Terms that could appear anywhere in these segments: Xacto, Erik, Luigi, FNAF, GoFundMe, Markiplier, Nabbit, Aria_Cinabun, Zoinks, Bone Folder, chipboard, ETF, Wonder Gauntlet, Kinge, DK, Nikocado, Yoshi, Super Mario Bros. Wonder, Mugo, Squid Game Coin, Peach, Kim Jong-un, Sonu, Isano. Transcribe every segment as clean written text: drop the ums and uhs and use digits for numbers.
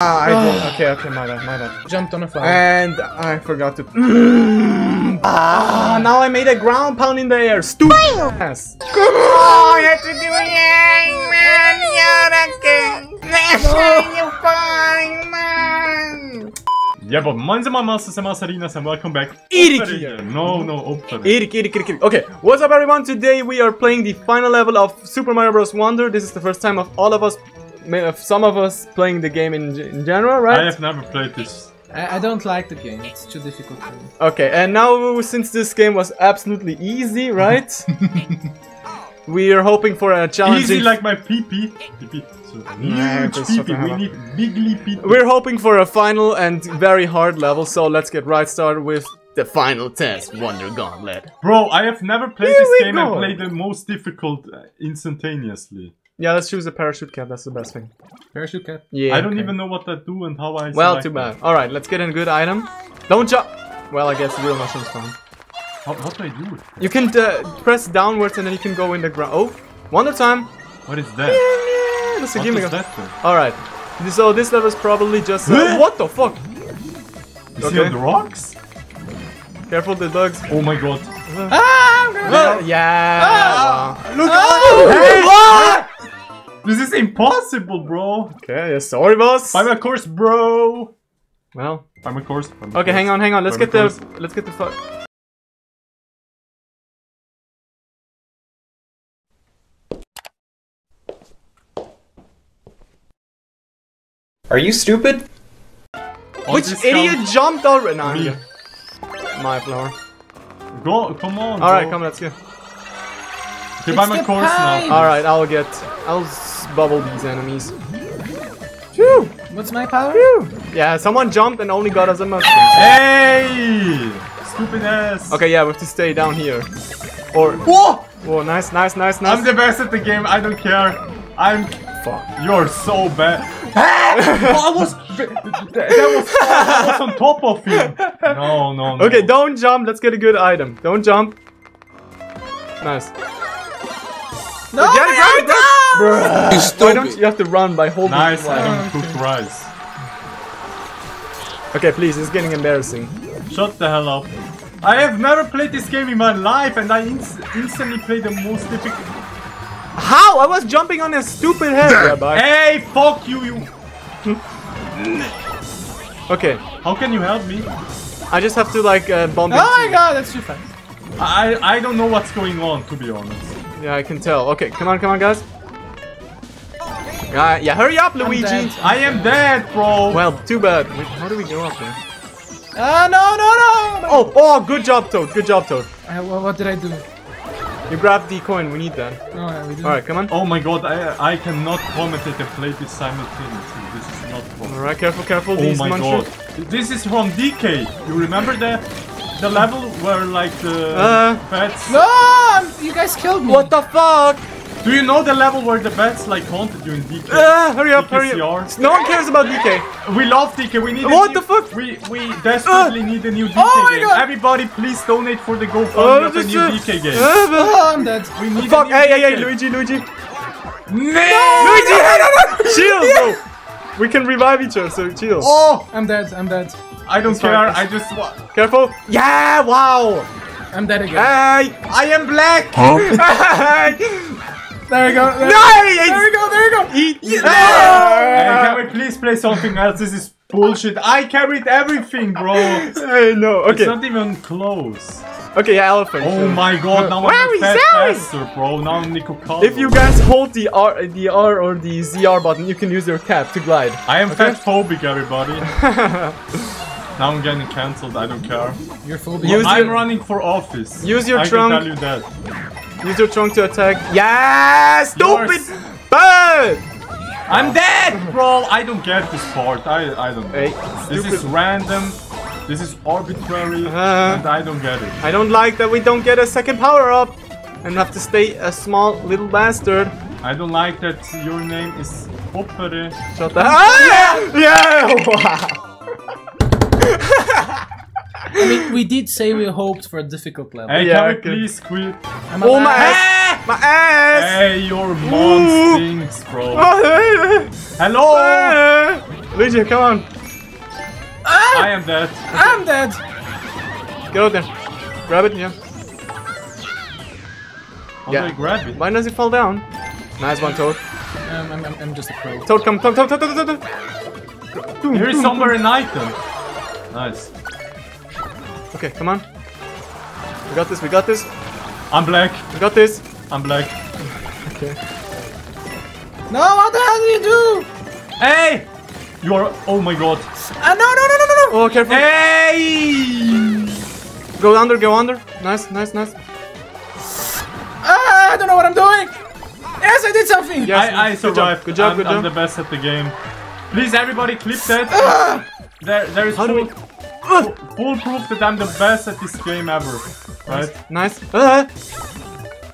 I did. Okay, my bad. Jumped on a flower. And I forgot to... now I made a ground pound in the air. Stupid ass. Oh, you have to do it, man. You're a king. That's why you're fine, man. Yeah, but mine's my masters and mastarinas, and welcome back. Erik here. Erik. Okay, what's up, everyone? Today we are playing the final level of Super Mario Bros. Wonder. This is the first time of all of us... Some of us playing the game in general, right? I have never played this. I don't like the game, it's too difficult for me. Okay, and now since this game was absolutely easy, right? We are hoping for a challenge. Easy like my pee-pee. We need bigly pee-pee. We're hoping for a final and very hard level, so let's get right started with the final test, Wonder Gauntlet. Bro, I have never played this game and played the most difficult instantaneously. Yeah, let's choose a parachute cap, that's the best thing. Parachute cap? Yeah. I don't even know what that do and how I... Well, too bad. Alright, let's get a good item. Don't jump! Well, I guess real mushrooms come. How do I do it? You can press downwards and then you can go in the ground. Oh, one more time! What is that? Yeah, yeah. That's a gimmick. What is that? Alright. So this level is probably just... what the fuck? Is he on the rocks? Careful the dogs. Oh my god. Yeah. Look out! Hey! This is impossible, bro! Okay, yeah, sorry, boss! Buy my course, bro! Well... Buy my course. Okay, hang on, let's get the fuck... Are you stupid? Which idiot jumped already? Nah, me. My flower. Go, come on, alright, come, let's go. Okay, buy my course now. Alright, I'll bubble these enemies. Phew! What's my power? Phew. Yeah, someone jumped and only got us a mushroom. Hey! Stupid ass! Okay, yeah, we have to stay down here. Or... Whoa! Whoa, nice. I'm the best at the game, I don't care. I'm... Fuck. You're so bad. I was... that was on top of him. No. Okay, don't jump, let's get a good item. Don't jump. Nice. No, why don't you have to run by holding cooked rice. Okay, please, it's getting embarrassing. Shut the hell up. I have never played this game in my life and I instantly played the most difficult... How? I was jumping on a stupid head. Hey, fuck you, you... Okay. How can you help me? I just have to, like, bomb it. Oh my god, that's too fast. I don't know what's going on, to be honest. Yeah, I can tell. Okay, come on, guys. Yeah, hurry up, Luigi. I am dead, bro. Well, too bad. Wait, how do we go up there? No. Oh, good job, Toad. What did I do? You grabbed the coin. We need that. Oh, yeah, we do. All right, come on. Oh my God, I cannot commentate and play this simultaneously. This is not possible. All right, careful. Oh my God. This is from DK. You remember that? The level where, like, the pets... No! You guys killed me! What the fuck? Do you know the level where the pets, like, haunted you in DK? Hurry up! No one cares about DK! We love DK, we need a new... What the fuck? We desperately need a new DK game. God. Everybody, please donate for the GoFundMe of a new DK game. I'm dead. We need a new hey, Luigi! No! Luigi! Chill, bro! We can revive each other, so chill. Oh! I'm dead. I don't care, I just want... Careful! Yeah, wow! I'm dead again. I am black! Huh? There we go. There we go! Can we please play something else? This is bullshit. I carried everything, bro! I know, okay. It's not even close. Okay, yeah, elephant. Oh my god, now I'm faster, bro. Now I'm Nikocado. If you guys hold the R or the ZR button, you can use your cap to glide. I am fat phobic, everybody. Now I'm getting cancelled, I don't care. You're full beam. I'm running for office. Use your trunk. I can tell you that. Use your trunk to attack. Yes! Stupid bird! I'm dead, bro! I don't get this part. I don't know. Hey, this is random. This is arbitrary. And I don't get it. I don't like that we don't get a second power-up. And have to stay a small little bastard. I don't like that your name is Opere. Shut up. Yeah! Wow! I mean, we did say we hoped for a difficult level. Hey, yeah, can we please quit? Oh, my ass! My ass! Hey, your mom stinks, bro. Hello! Luigi, come on! Ah! I am dead. I'm dead! Get out there. Grab it, yeah. How do I grab it? Why does it fall down? Nice one, Toad. I'm just a pro. Toad, come, Toad! Here is somewhere an item. Nice. Okay, come on. We got this, I'm black. We got this. I'm black. Okay. No, what the hell do you do? Hey! You are... Oh my god. No. Oh, careful. Hey! Go under, Nice, nice. I don't know what I'm doing. Yes, I did something. Yes, I survived. Good job, I'm the best at the game. Please, everybody, clip that. There is full... Full proof that I'm the best at this game ever. Right? Nice.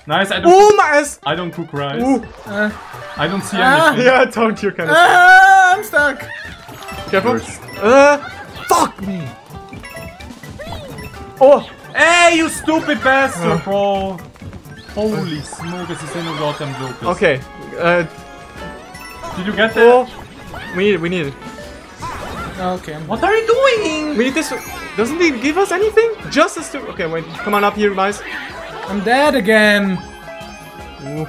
Nice. I don't I don't cook rice. I don't see anything. Yeah, don't you kind of I'm stuck. Careful. Fuck me. Oh. Hey, you stupid bastard, bro. Holy smoke, this is in the goddamn locus. Okay. Did you get that? Oh. We need it. Okay. What are you doing? We need this. Doesn't he give us anything? Just a stupid. Okay, wait. Come on up here, guys. I'm dead again. Ooh.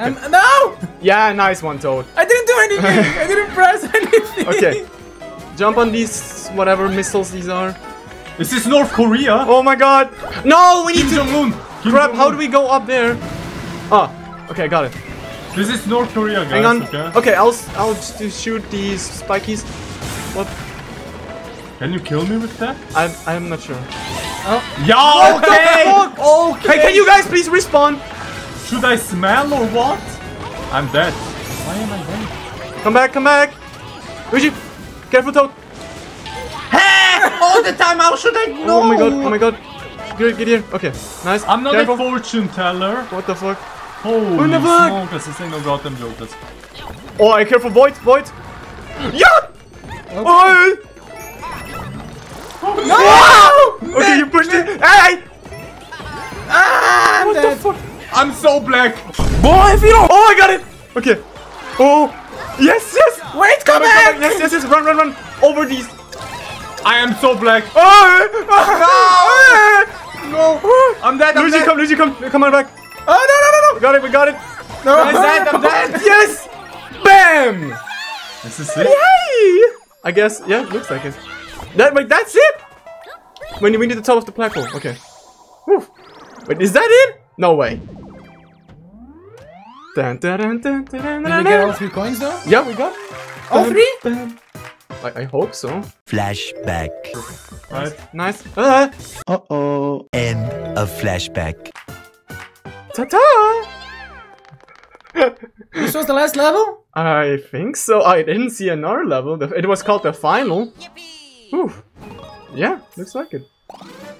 Okay. No! Yeah, nice one, Toad. I didn't do anything. I didn't press anything. Okay. Jump on these whatever missiles these are. This is North Korea. Oh my God! No, we need Kim Jong-un. Crap! How do we go up there? Ah. Okay, got it. This is North Korea, guys. Hang on. Okay, I'll just shoot these spikies. What? Can you kill me with that? I'm not sure. Oh. Yo! Okay. Okay. Hey, can you guys please respawn? Should I smell or what? I'm dead. Why am I dead? Come back, Luigi, careful, Toad. Hey! All the time. How should I know? Oh my god! Get here. Okay, nice. I'm not a fortune teller. What the fuck? Holy smoke, this is no goddamn joke. Oh, careful, Void! Yeah! Okay. Oh! No! Okay, you pushed it! Hey! Ah, what the fuck? I'm so black! Boy, if you don't... Oh, I got it! Okay. Oh! Yes, yes! Wait, come back! Yes! Run! Over these! I am so black! Oh! No! I'm dead, Luigi, come, Come on back! Oh, no! We got it! No, I'm dead, Yes! Bam! This is it? Yay! I guess, yeah, looks like it. Wait, that's it? We need the top of the platform, okay. Woof. Wait, is that it? No way. Did we get all 3 coins though? Yeah, we got all 3? I hope so. Flashback. Right. Nice. Uh-oh. End of flashback. Ta-ta! This was the last level? I think so. I didn't see another level. It was called the final. Whew. Yeah, looks like it.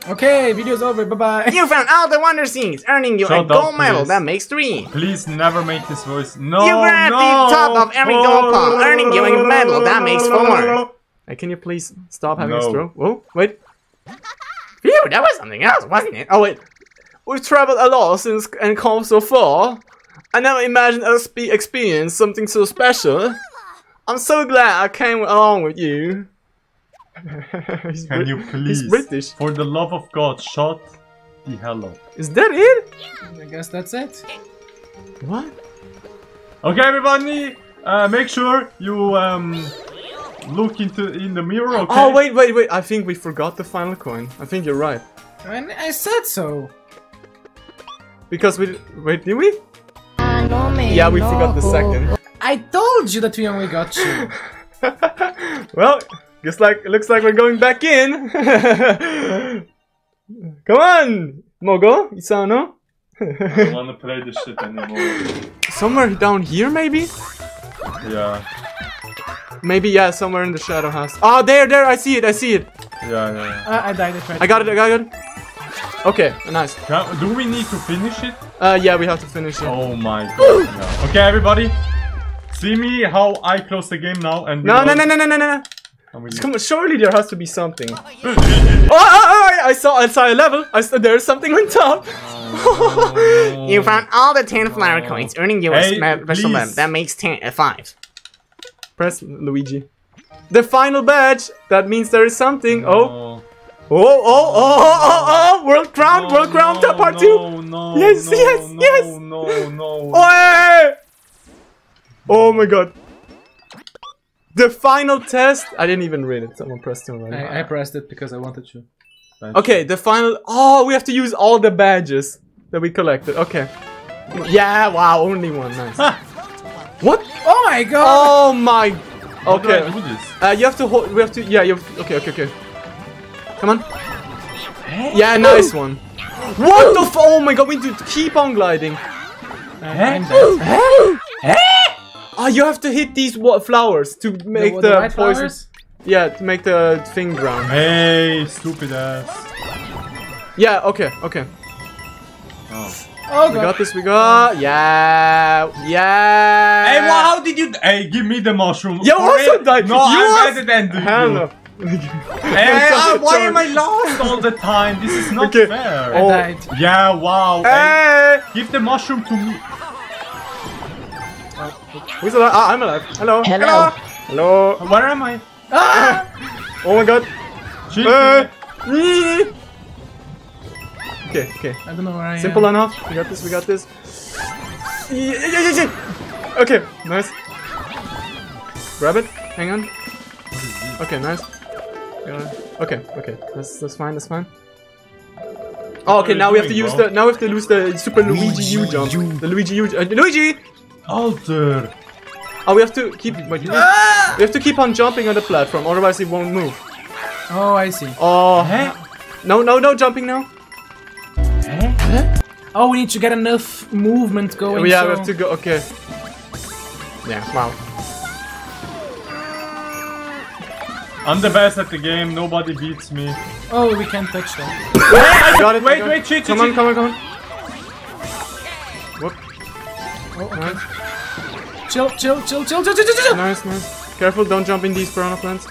Okay, video's over. Bye-bye. You found all the wonder scenes, earning you a gold medal. That makes 3. Please never make this voice. No, you grabbed the top of every gold palm, earning you a medal. That makes 4. Hey, can you please stop having a stroke? Oh, wait. Phew, that was something else, wasn't it? Oh, wait. We've traveled a lot since and come so far. I never imagined us experience something so special. I'm so glad I came along with you. Can you please, he's British. For the love of God, shut the hell up. Is that it? I guess that's it. What? Okay, everybody, make sure you look in the mirror. Okay? Oh wait! I think we forgot the final coin. I think you're right. I said so. Because we... Wait, did we? No, man, yeah, we forgot the second. I told you that we only got 2. Well, looks like we're going back in. Come on, Mogo, Isano. I don't want to play this shit anymore. Somewhere down here, maybe? Yeah. Maybe, yeah, somewhere in the shadow house. Oh, there, I see it, Yeah. I died, I got it. Okay, nice. Do we need to finish it? Yeah, we have to finish it. Oh my god. No. Okay, everybody. See me how I close the game now and... No. Come on, surely there has to be something. I saw a level. There's something on top. You found all the 10 flower coins, earning you a special medal. That makes 5. Press Luigi. The final badge! That means there is something. No. Oh. Oh, oh, oh, oh, oh, oh! World crown, no, world crown, no, top part two! No, yes, no, yes, no, yes! No, no, no. Oh, oh my god. The final test! I didn't even read it. Someone pressed it already. I pressed it because I wanted to. Okay, the final... Oh, we have to use all the badges that we collected. Okay. Yeah, wow, only one. Nice. What? Oh my god! Oh my... Okay. You have to hold... We have to... Yeah, you have... Okay, okay, okay. Come on. Yeah, nice one. What the f... Oh my god, we need to keep on gliding. Oh, you have to hit these flowers to make the poison. Yeah, to make the thing drown. Hey, stupid ass. Yeah, okay, okay. Oh. Oh, we got this, we got... Yeah, yeah. Hey, well, how did you... Hey, give me the mushroom. You also died. No, I'm better than you. Hey, why am I lost all the time? This is not fair. I died. Yeah, wow. Hey. Give the mushroom to me. Who's alive? Ah, I'm alive. Hello. Hello. Hello. Where am I? Ah! Oh my god. Okay, okay. I don't know where I am. Simple enough. We got this, we got this. Okay, nice. Grab it. Hang on. Okay, nice. Okay, okay. That's fine, that's fine. Oh, okay, now we have to use the... Now we have to use the Super Luigi U-jump. The Luigi U-jump. Luigi! Alter. Oh, we have to keep. We have to keep on jumping on the platform, otherwise it won't move. Oh, I see. Oh, hey? No, no, no jumping now. Hey? Huh? Oh, we need to get enough movement going. Yeah, we have to go. Okay. Yeah. Wow. I'm the best at the game. Nobody beats me. Oh, we can't touch that. Wait, wait, wait, cheat, come on, come on, come on. Whoop. Oh, okay. Chill, chill, chill, chill, chill, chill, chill, chill. Nice, nice. Careful, don't jump in these piranha plants.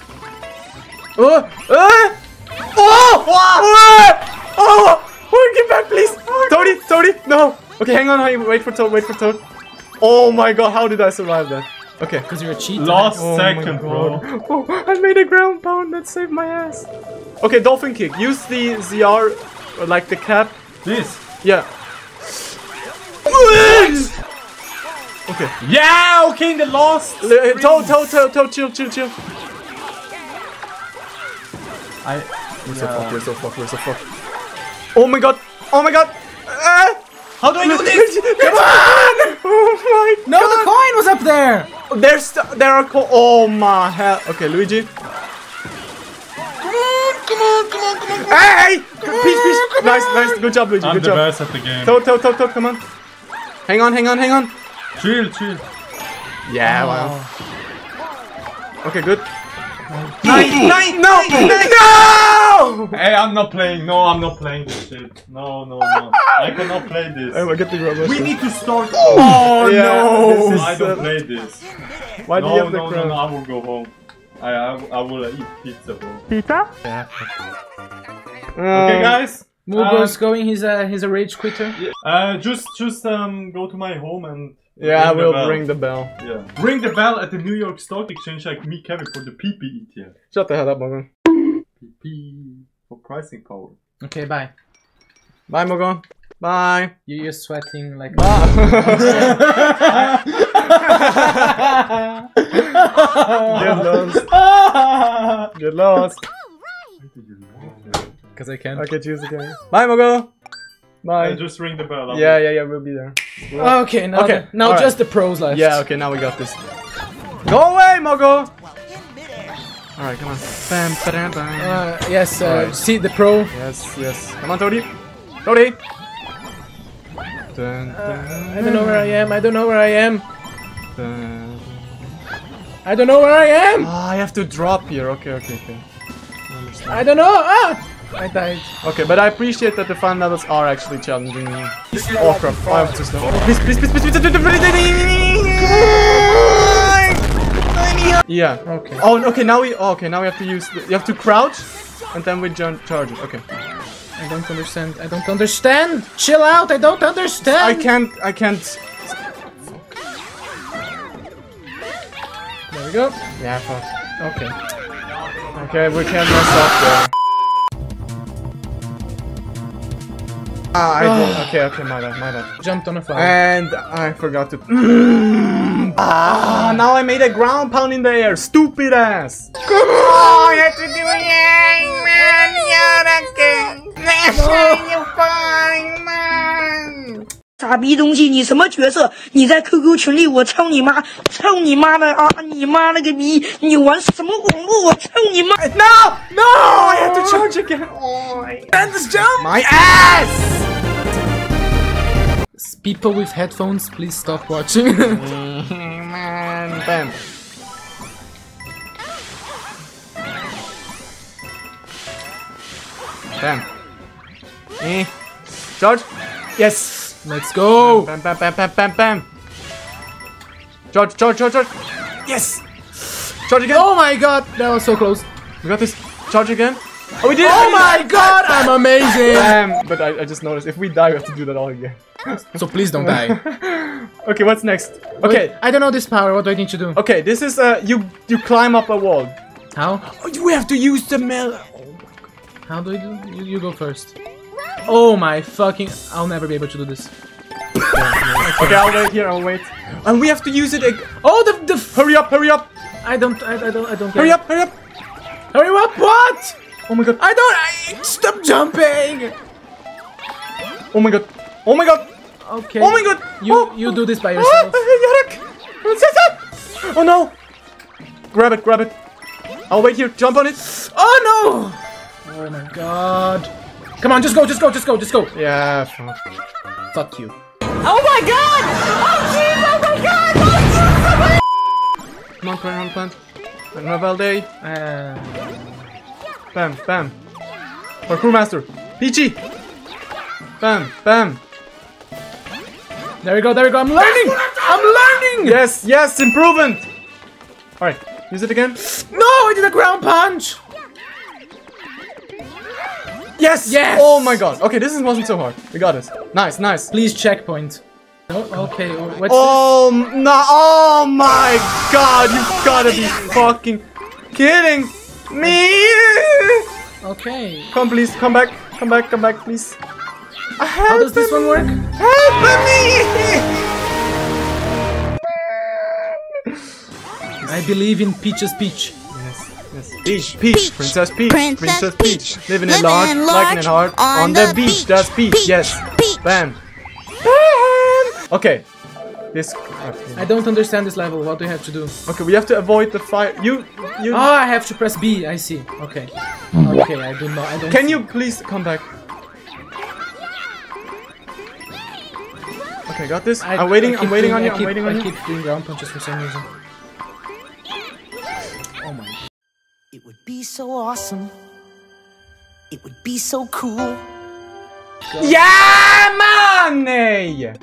Oh! Oh! Oh! Oh! Oh! Oh! Get back, please! Toadie, Toadie, no! Okay, hang on, wait for Toad, wait for Toad. Oh my god, how did I survive that? Okay. Because you're a cheater. Last second, bro. Oh, I made a ground pound that saved my ass. Okay, dolphin kick. Use the ZR, like the cap. This? Yeah. Okay. Yeah, okay, in the last. Toad, chill, chill, chill. We're so fucked, we're so fucked, we're so fucked. Oh my god, oh my god. How do I do this? Come on! Oh my god. No, the coin was up there. There are oh my hell. Okay, Luigi. Come on, come on, come on, come on. Hey! Peach, Peach. Nice, nice. Good job, Luigi. I'm the best at the game. Toad, come on. Hang on, hang on, hang on. Chill, chill. Yeah, wow. Okay, good. No! Hey, I'm not playing. No, I'm not playing this shit. No, no, no. I cannot play this. Hey, get the rubber. We need to start. Oh, yeah, no. This is, I don't play this. Why do you have the crown? No, I will go home. I will eat pizza, bro. Pizza? Yeah. Okay, guys. Mugo's going. He's a rage quitter. Yeah. Just go to my home and. Yeah, I will ring the bell. Yeah. Ring the bell at the New York Stock Exchange, like me, Kevin, for the PP ETF. Shut the hell up, Mugo. PP for pricing power. Okay, bye. Bye, Mugo. Bye. You're sweating like. Ah. Get lost. Get lost. Because I can't. Okay, choose again. Bye, Mugo. Bye. Just ring the bell. Yeah, we'll be there. We'll... Okay, now, okay. Now just the pros left. Yeah, okay, now we got this. Go away, Mugo! All right, come on. Bam, bam, bam. Yes, right. See the pro. Yes, yes. Come on, Toadie. Toadie. I don't know where I am. I don't know where I am. I don't know where I am. Oh, I have to drop here. Okay, okay, okay. I don't know. Ah! I died. Okay, but I appreciate that the fun levels are actually challenging me. Oh crap, I have to stop. Please, please, please, please, please, please, please. Yeah, okay. Oh, okay, now we, okay, now we have to use, you have to crouch, and then we jump charge it, okay. I don't understand, I don't understand! Chill out, I don't understand! I can't, I can't. Fuck. we go. Yeah, fuck. Okay. Okay, we can't mess up there. Ah, I did. Okay, my bad. Jumped on a flower. And I forgot to... ah, now I made a ground pound in the air, stupid ass! Come on, you have to do it, man! You're a king! That's why you're fine, man! 傻逼东西，你什么角色？你在 QQ 群里，我操你妈，操你妈的啊！你妈了个逼！你玩什么网络？我操你妈 ！No, no, I have to charge again. Oh, and this jump, my ass! People with headphones, please stop watching. Man, damn. Damn. Eh? Charge? Yes. Let's go! Bam, bam, bam, bam, bam, bam! Charge, charge, charge, charge! Yes! Charge again! Oh my god! That was so close! We got this! Charge again! Oh, we did it! Oh my god! I'm amazing! But I just noticed, if we die, we have to do that all again. So please don't die. Okay, what's next? Okay! Wait, I don't know this power, what do I need to do? Okay, this is, you climb up a wall. How? Oh, we have to use the melon! Oh my god. How do I do? You go first. Oh my fucking... I'll never be able to do this. Okay, I'll wait here, I'll wait. And we have to use it again. Oh, the... Hurry up, hurry up! I don't care. Hurry up, hurry up! Hurry up, what? Oh my god. Stop jumping! Oh my god. Oh my god! Okay. Oh my god! You do this by yourself. Oh no! Grab it, grab it. I'll wait here, jump on it. Oh no! Oh my god. Come on, just go, just go, just go, just go! Yeah, fuck you. Oh my god! Oh jeez, oh my god! Oh jeez! Come on, plant, plant. Another day. Bam, bam. Our crewmaster. Peachy! Bam, bam. There we go, there we go. I'm learning! I'm learning! Yes, yes, improvement! Alright, use it again. No, I did a ground punch! Yes! Yes! Oh my god. Okay, this wasn't so hard. We got it. Nice, nice. Please checkpoint. Oh, okay, what's this? No, oh my god, you've gotta be fucking kidding me! Okay. Come please, come back, please. Help How does this one work? Help me! I believe in Peach's Peach. Peach, Peach, Princess Peach, Princess Peach, living in large, liking it hard, on the beach, that's Peach, yes, bam. Okay, this... I don't understand this level, what do you have to do? Okay, we have to avoid the fire, you... Oh, I have to press B, I see, okay. Okay, I do not, I don't... Can you please come back? Okay, got this, I'm waiting on you, I'm waiting on you. I keep doing ground punches for some reason. It would be so awesome. It would be so cool. Go. Yeah, money!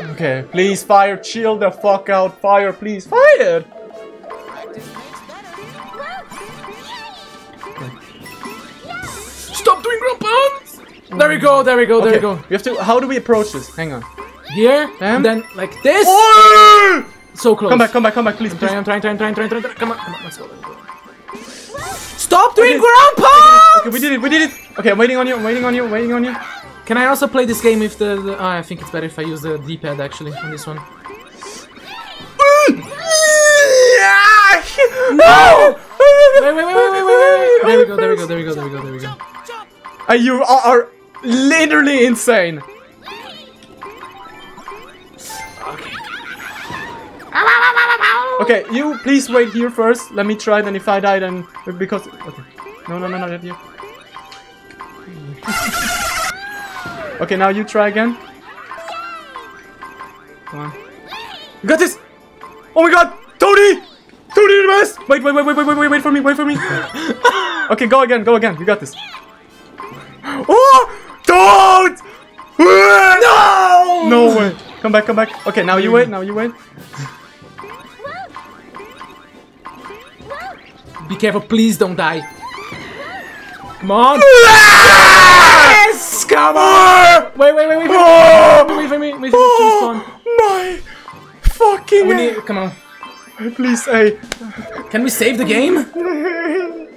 Okay, please fire, chill the fuck out, fire, please, fire! There we go, there we go, there we go. We have to, how do we approach this? Hang on. Here, and then like this. Oh! So close. Come back, please. I'm trying. Come on, let's go. Stop doing ground pounds! Okay, we did it. Okay, I'm waiting on you, I'm waiting on you. Can I also play this game if the I think it's better if I use the D-pad actually on this one. No! Wait. There we go. You are literally insane. Okay, you please wait here first. Let me try. Then if I die, then because okay. No, not you. Okay, now you try again. Come on. You got this. Oh my God, Tony! Tony, the best. Wait for me. Okay, go again. You got this. Oh! Don't! No! No way! Come back. Okay, now you wait. Be careful, please don't die. Come on. Yes! Come on! Wait. Wait. Oh, my fucking... Come on. Please, can we save the game?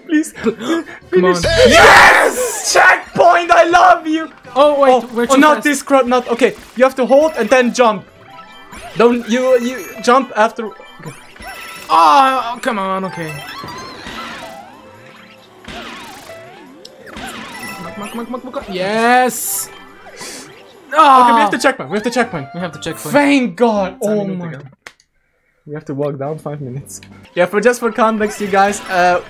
Please. Come on. Yes! Checkpoint, I love you! Oh, wait. Oh, not this crap, not... Okay, you have to hold and then jump. Don't... You jump after... Okay. Oh, come on, okay. Yes! Oh. Okay, we have the checkpoint, Thank God! Oh my God. We have to walk down 5 minutes. Yeah, just for context, you guys,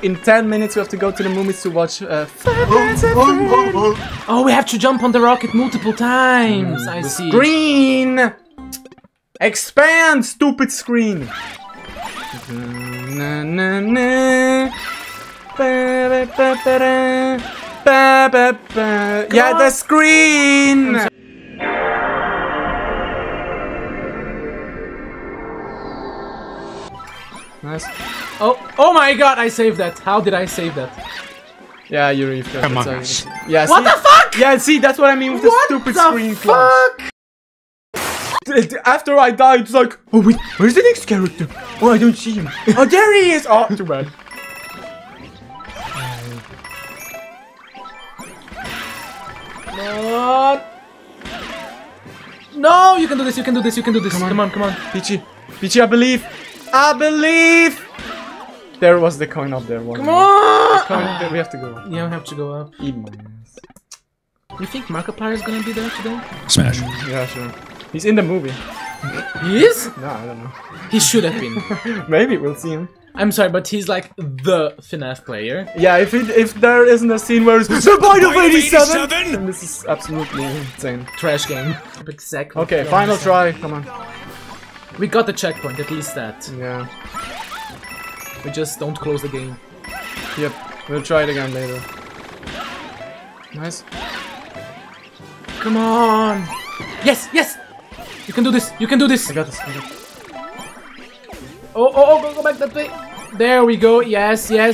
in 10 minutes we have to go to the movies to watch Oh, we have to jump on the rocket multiple times! I see. Screen! Expand, stupid screen! Yeah, the screen! Nice. Oh my God! I saved that. How did I save that? Yeah, you really failed. Yeah. What the fuck? Yeah, see, that's what I mean with the stupid screen flash. After I died, it's like, oh wait, where's the next character? Oh, I don't see him. Oh, there he is. Oh, too bad. No, you can do this. Come on. Peachy, I believe. There was the coin up there. Come on! We have to go up. Yeah, we have to go up. You think Markiplier is gonna be there today? Smash. Yeah, sure. He's in the movie. He is? No, I don't know. He should have been. Maybe we'll see him. I'm sorry, but he's like the FNAF player. Yeah, if there isn't a scene where it's the point of 87, then this is absolutely insane. Trash game. Exactly. Okay, final try. Come on. We got the checkpoint, at least that. Yeah. We just don't close the game. Yep, we'll try it again later. Nice. Come on! Yes! You can do this, I got this, Oh, go back that way! There we go, yes! BAM,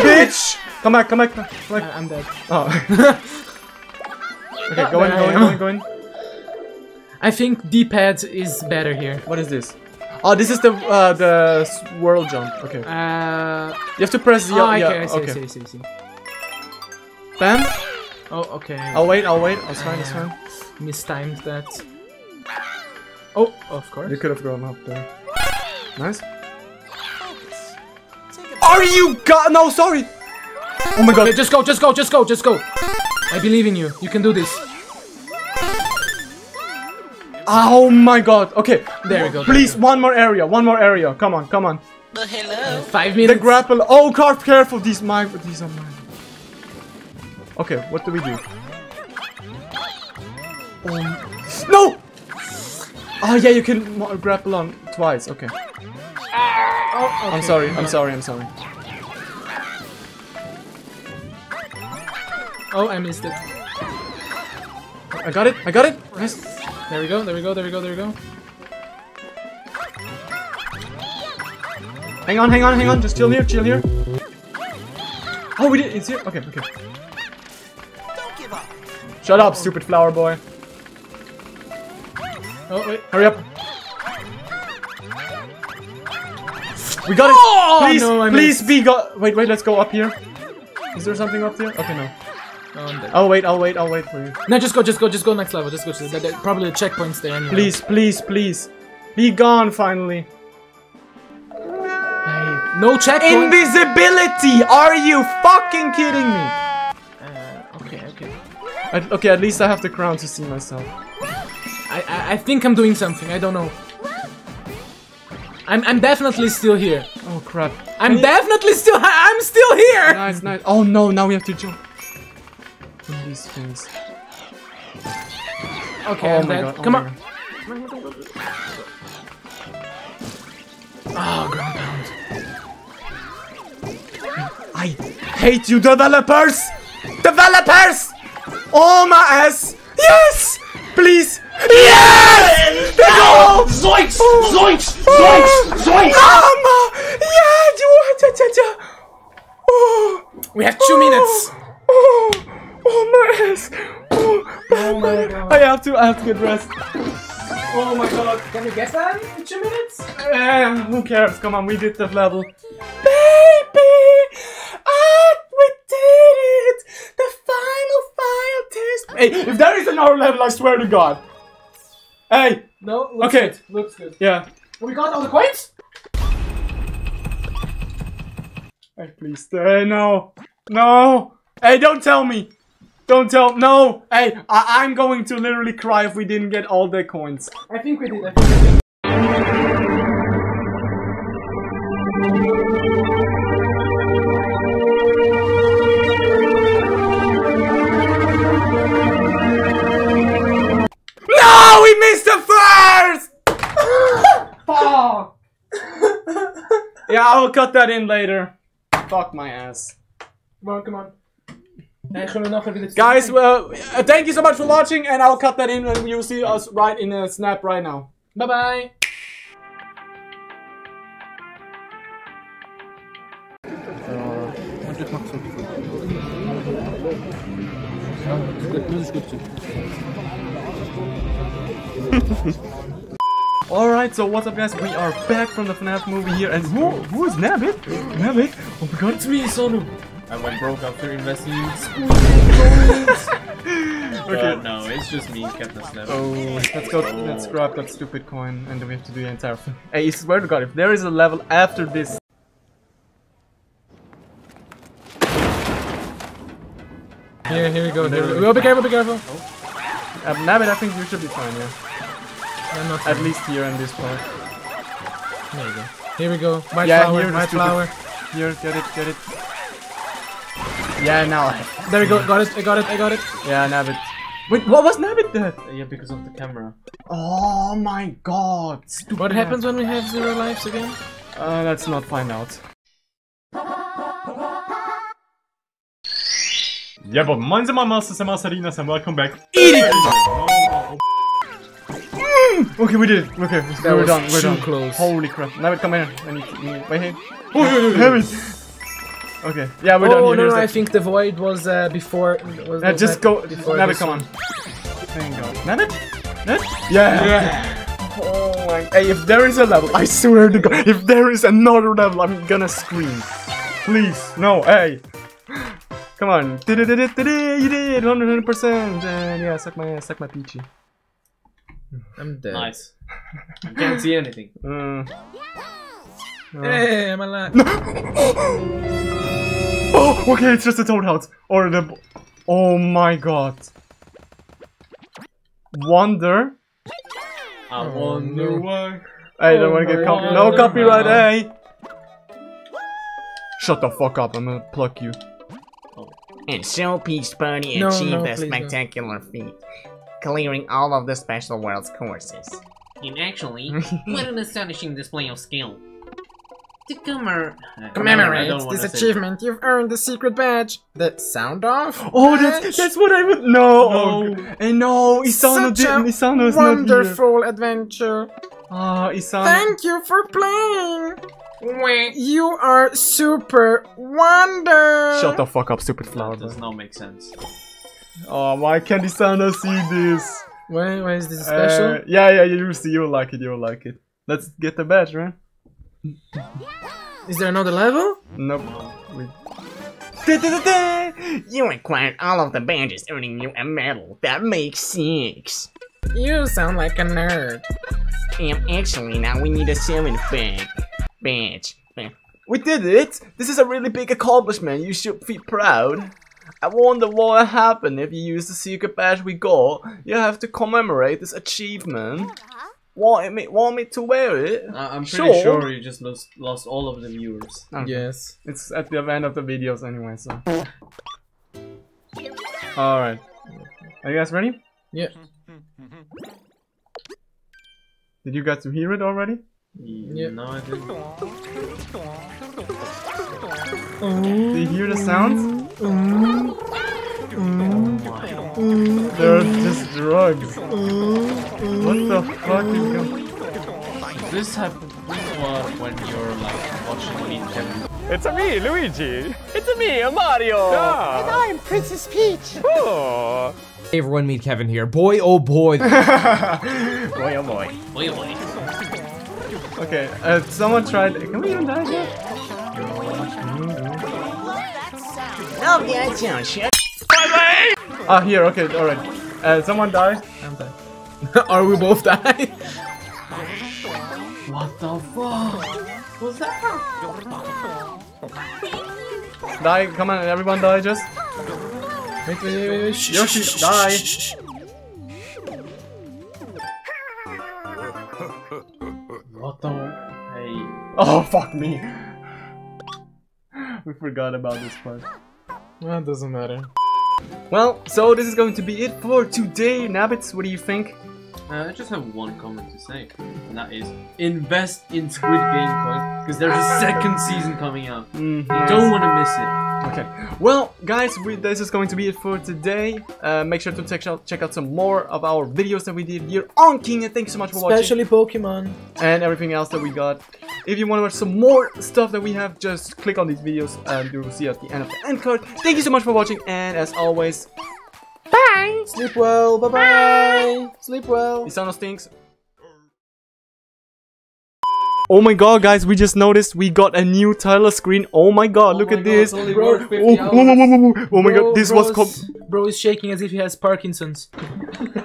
bitch! Come back. I'm dead. Oh. Okay, go in. I think D-pad is better here. What is this? Oh, this is the swirl jump. Okay. You have to press the... I see. Bam. Oh, okay. I'll wait. It's fine. Mistimed that. Oh, of course. You could have gone up there. Nice. Are you... No, sorry. Oh my God. Okay, just go. I believe in you. You can do this. Oh my God! Okay, there we go. Please, one more area. Come on. Hello. 5 minutes. The grapple. Oh, God, careful. These are mine. Okay, what do we do? No! Oh yeah, you can grapple on twice. Okay. Oh, okay. I'm sorry. Oh, I missed it. I got it. Nice. There we go. Hang on. Just chill here. Oh, we did. It's here. Okay. Don't give up. Shut up, stupid flower boy. Oh wait, hurry up. We got it. Oh, please. Wait. Let's go up here. Is there something up there? Okay, no. I'll wait for you. No, just go next level, just go to the probably the checkpoints there anyway. Please. Be gone finally. Hey, no checkpoint. Invisibility! Are you fucking kidding me? Okay. Okay, at least I have the crown to see myself. I think I'm doing something, I don't know. I'm definitely still here. Oh crap. I'm still here! Nice. Oh no, now we have to jump. These things. Okay, oh my God. Come on. Oh, ground pound. I hate you, developers! Oh my ass! Yes! Please! Yes! The goal! Zoinks! Mama! Yeah! Oh! We have 2 minutes. Oh my ass! Oh my god! I have to get dressed. Oh my god! Can we guess that in 2 minutes? Who cares? Come on, we did that level. Baby, we did it! The final test. Hey, if there is another level, I swear to God. Hey. No. Looks okay. Good. Looks good. Yeah. We got all the coins. Hey, please. No. No. Hey, don't tell me. Don't tell. No. Hey, I'm going to literally cry if we didn't get all the coins. I think we did. No, we missed the first. Fuck. Yeah, I will cut that in later. Fuck my ass. Come on, come on. Guys, well, thank you so much for watching, and I'll cut that in and you'll see us right in a snap right now. Bye bye. Alright, so what's up guys, we are back from the FNAF movie here, and who is Nabbit? Nabbit? Oh my god, it's me, Sonu! I went broke after investing in Squid Game Coins. Okay. No, it's just me, Captain Snap. Oh, let's go. Oh. Let's grab that stupid coin, and then we have to do the entire thing. Hey, I swear to God, if there is a level after this. Yeah, here we go. We'll be careful. Be careful. Oh. Nabbit, I think we should be fine. Yeah. I'm not. At least here in this part. There you go. Here we go. My flower. Here, my flower. Here, get it, get it. Yeah, now there we go. Got it. I got it. I got it. Yeah, Nabbit. Wait, what was Nabbit then? Yeah, because of the camera. Oh my god. Stupid. What happens when we have 0 lives again? Let's not find out. Yeah, but mine's my masters and mastarinas, and welcome back. Eat it! Okay, we did it. Okay, we're done. We're done. Close. Holy crap. Nabbit, come here. I need to. Wait here. Oh, Nabbit. Okay. Yeah, we're done. Oh no, I think the void was before. Just go. Nabbit, come on. Thank God. Nabbit? Nabbit? Yeah. Oh my. Hey, if there is a level, I swear to God, if there is another level, I'm gonna scream. Please, no. Hey. Come on. You did 100%. And yeah, suck my peachy. I'm dead. Nice. I can't see anything. Hey, I'm alive. No. Oh, okay, it's just a toad house. Or the... Oh my god. Wonder? I wonder why. Hey, don't wanna get copyright. No copyright, hey! Shut the fuck up, I'm gonna pluck you. Oh. And so Peach Pony achieved a spectacular feat, clearing all of the Special Worlds courses. And actually, what an astonishing display of skill. To commemorate this achievement, you've earned the secret badge. The sound off? Oh, that's what I would. No, no, and no, Isano didn't. Isano's not here. Wonderful adventure. Ah, Isano. Thank you for playing. You are Super Wonder. Shut the fuck up, stupid flower. That does not make sense. Oh, why can't Isano see this? Why is this special? Yeah, you'll see. You'll like it. You'll like it. Let's get the badge, man. Is there another level? Nope. You acquired all of the badges, earning you a medal. That makes 6. You sound like a nerd. Actually, now we need a 7th badge. We did it! This is a really big accomplishment. You should be proud. I wonder what will happen if you use the secret badge we got. You have to commemorate this achievement. Want me to wear it? I'm pretty sure you just lost all of the viewers. Okay. Yes. It's at the end of the videos anyway, so. Alright. Are you guys ready? Yeah. Did you guys hear it already? Yeah. No, I didn't. Do you hear the sounds? They're just drugs. What the fuck is going on? This happens when you're like watching TV. It's a me, Luigi. It's a me, a Mario. Yeah. And I'm Princess Peach. Oh. Hey everyone, meet Kevin here. Boy, oh boy. Boy, oh boy. Boy, oh boy. Okay, someone tried. Can we even die yet? Oh, yeah, it's your shit. Ah, here. Okay, all right. Someone died. I'm dead. Are we both dying? What the fuck? What's that? Die! Come on, everyone die! Just wait, wait, wait, wait. Yoshi, die! What the? Hey! Oh fuck me! We forgot about this part. Well, it doesn't matter. Well, so this is going to be it for today, Nabbits. What do you think? I just have one comment to say, and that is invest in Squid Game Coin because there's a second season coming out. You don't want to miss it. Okay. Well, guys, this is going to be it for today. Make sure to check out some more of our videos that we did here on Kinge. Thank you so much for watching. Especially Pokemon and everything else that we got. If you want to watch some more stuff that we have, just click on these videos and you will see at the end of the end card. Thank you so much for watching, and as always. Bye! Sleep well, bye bye! Sleep well! This sound stinks. Oh my god, guys, we just noticed we got a new title screen. Oh my god, look at this! Oh my god, this was called. Bro is shaking as if he has Parkinson's. What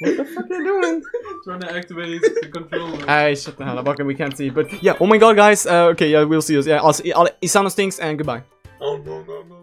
the fuck are you doing? Trying to activate the controller. I shut the hell up, we can't see it. But yeah, oh my god, guys, okay, yeah, we'll see us. Yeah, I'll see. Isano stinks and goodbye. Oh no, no, no.